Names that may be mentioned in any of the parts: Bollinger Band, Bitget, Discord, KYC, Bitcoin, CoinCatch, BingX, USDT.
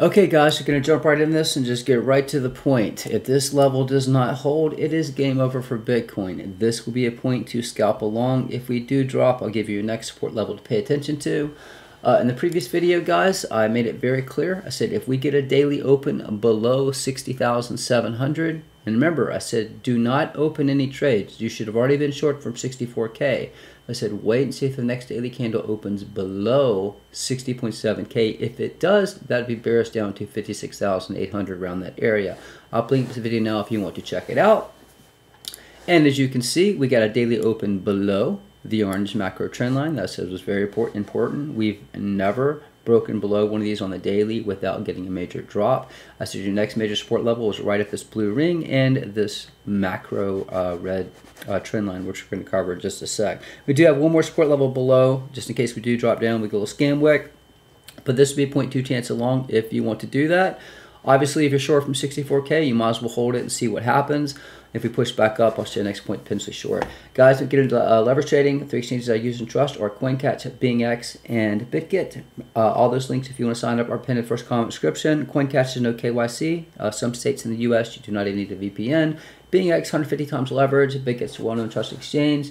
Okay guys, we're going to jump right in this and just get right to the point. If this level does not hold, it is game over for Bitcoin. This will be a point to scalp along. If we do drop, I'll give you a next support level to pay attention to. In the previous video, guys, I made it very clear. I said if we get a daily open below 60,700, and remember, I said do not open any trades. You should have already been short from 64K. I said wait and see if the next daily candle opens below 60.7K. If it does, that'd be bearish down to 56,800 around that area. I'll link this video now if you want to check it out. And as you can see, we got a daily open below the orange macro trend line. That says was very important. We've never broken below one of these on the daily without getting a major drop. I said your next major support level is right at this blue ring and this macro red trend line, which we're going to cover in just a sec. We do have one more support level below, just in case we do drop down with a little scam wick, but this would be a 0.2 chance along if you want to do that. Obviously, if you're short from 64K, you might as well hold it and see what happens. If we push back up, I'll show you the next point, potentially short. Guys, we get into leverage trading. Three exchanges I use and trust are CoinCatch, BingX, and Bitget. All those links, if you want to sign up, are pinned in first comment description. CoinCatch is no KYC. Some states in the U.S., you do not even need a VPN. BingX, 150 times leverage. Bitget's a well-known trust exchange.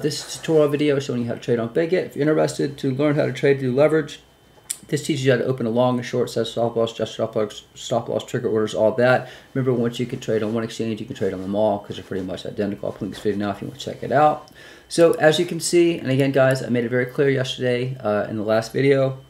This tutorial video is showing you how to trade on Bitget. If you're interested to learn how to trade through leverage, this teaches you how to open a long and short, set stop loss, adjust stop loss, trigger orders, all that. Remember, once you can trade on one exchange, you can trade on them all because they're pretty much identical. I'll link this video now if you want to check it out. So as you can see, and again, guys, I made it very clear yesterday in the last video.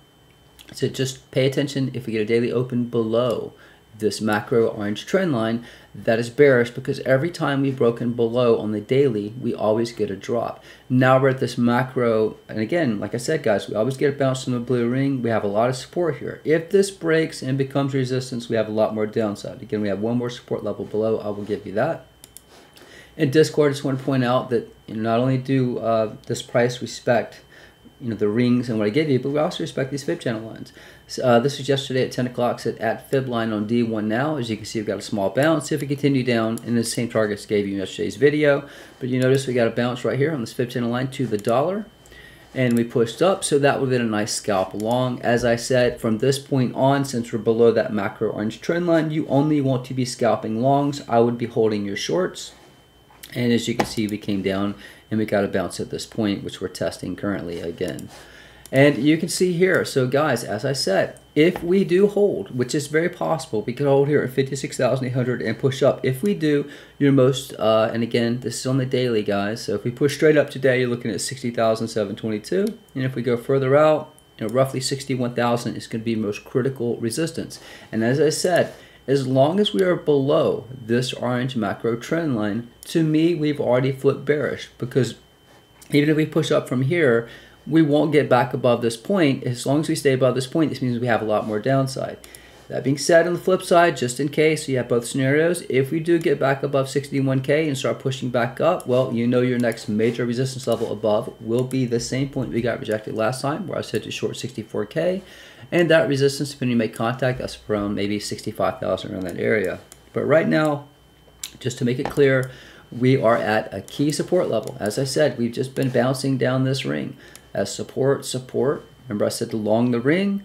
So just pay attention. If we get a daily open below this macro orange trend line, that is bearish because every time we've broken below on the daily, we always get a drop. Now we're at this macro, and again, like I said, guys, we always get a bounce from the blue ring. We have a lot of support here. If this breaks and becomes resistance, we have a lot more downside. Again, we have one more support level below. I will give you that. In Discord, I just want to point out that not only do this price respect the rings and what I give you, but we also respect these fib channel lines. So, this was yesterday at 10 o'clock, set at fib line on D1 now. As you can see, we've got a small bounce. If we continue down, and the same targets gave you in yesterday's video, but you notice we got a bounce right here on this fib channel line to the dollar, and we pushed up, so that would have been a nice scalp along. As I said, from this point on, since we're below that macro orange trend line, you only want to be scalping longs. I would be holding your shorts. And as you can see, we came down and we got a bounce at this point, which we're testing currently again. And you can see here, so guys, as I said, if we do hold, which is very possible, we could hold here at 56,800 and push up. If we do, your most, and again, this is on the daily, guys. So if we push straight up today, you're looking at 60,722. And if we go further out, roughly 61,000 is going to be most critical resistance. And as I said, as long as we are below this orange macro trend line, to me, we've already flipped bearish, because even if we push up from here, we won't get back above this point. As long as we stay above this point, this means we have a lot more downside. That being said, on the flip side, just in case you have both scenarios, if we do get back above 61K and start pushing back up, well, your next major resistance level above will be the same point we got rejected last time, where I said to short 64K. And that resistance, when you make contact, that's from maybe 65,000 around that area. But right now, just to make it clear, we are at a key support level. As I said, we've just been bouncing down this ring as support. Remember I said along the ring,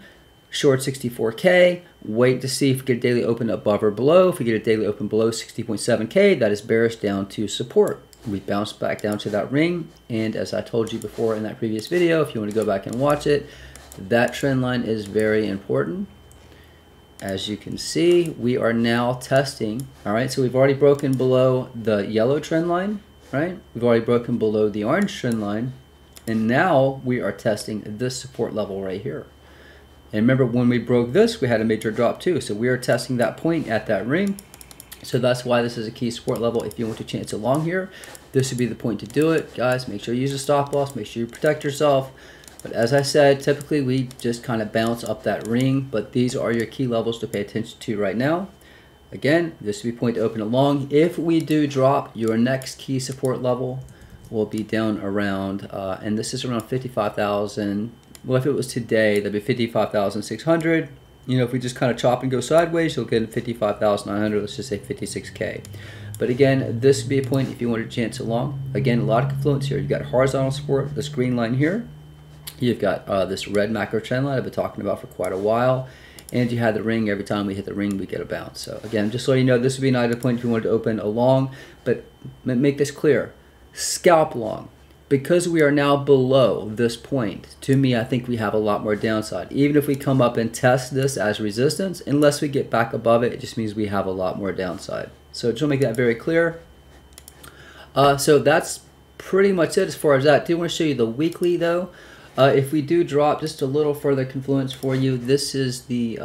short 64K, wait to see if we get a daily open above or below. If we get a daily open below 60.7K, that is bearish down to support. We bounce back down to that ring. And as I told you before in that previous video, if you want to go back and watch it, that trend line is very important. As you can see, we are now testing. All right, so we've already broken below the yellow trend line, right? We've already broken below the orange trend line. And now we are testing this support level right here. And remember, when we broke this, we had a major drop too. So we are testing that point at that ring. So that's why this is a key support level. If you want to chance along here, this would be the point to do it. Guys, make sure you use a stop loss. Make sure you protect yourself. But as I said, typically we just kind of bounce up that ring. But these are your key levels to pay attention to right now. Again, this would be point to open along. If we do drop, your next key support level will be down around, and this is around 55,000. Well, if it was today, that'd be 55,600. If we just kind of chop and go sideways, you'll get 55,900. Let's just say 56K. But again, this would be a point if you want to chance along. Again, a lot of confluence here. You've got horizontal support, this green line here. You've got this red macro trend line I've been talking about for quite a while. and you had the ring. Every time we hit the ring, we get a bounce. So again, just so you know, this would be an idle point if you wanted to open a long, but make this clear, scalp long. Because we are now below this point, to me, I think we have a lot more downside. Even if we come up and test this as resistance, unless we get back above it, it just means we have a lot more downside. So just want to make that very clear. So that's pretty much it as far as that. I do want to show you the weekly though. If we do drop just a little further confluence for you, this is the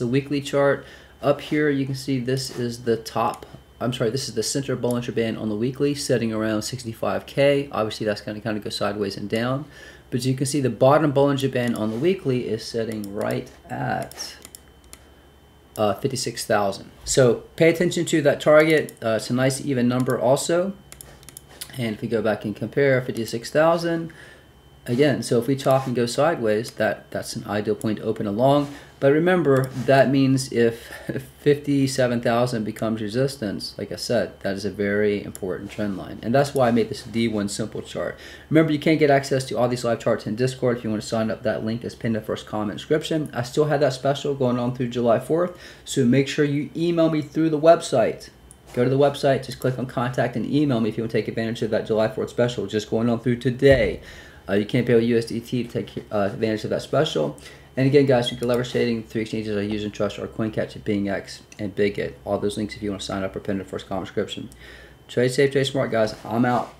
weekly chart. Up here, you can see this is the top. I'm sorry, this is the center Bollinger Band on the weekly, setting around 65K. Obviously, that's going to kind of go sideways and down. But you can see the bottom Bollinger Band on the weekly is setting right at 56,000. So pay attention to that target. It's a nice even number also. And if we go back and compare 56,000, again, so if we chop and go sideways, that's an ideal point to open along. But remember, that means if 57,000 becomes resistance, like I said, that is a very important trend line. And that's why I made this D1 simple chart. Remember, you can't get access to all these live charts in Discord. If you want to sign up, that link is pinned in the first comment description. I still have that special going on through July 4th. So make sure you email me through the website. Go to the website, just click on contact and email me if you want to take advantage of that July 4th special just going on through today. You can't pay with USDT to take advantage of that special. And again, guys, you can leverage trading through exchanges I use and trust are CoinCatch, BingX, and Bitget. All those links if you want to sign up are pinned in the first comment description. Trade safe, trade smart, guys. I'm out.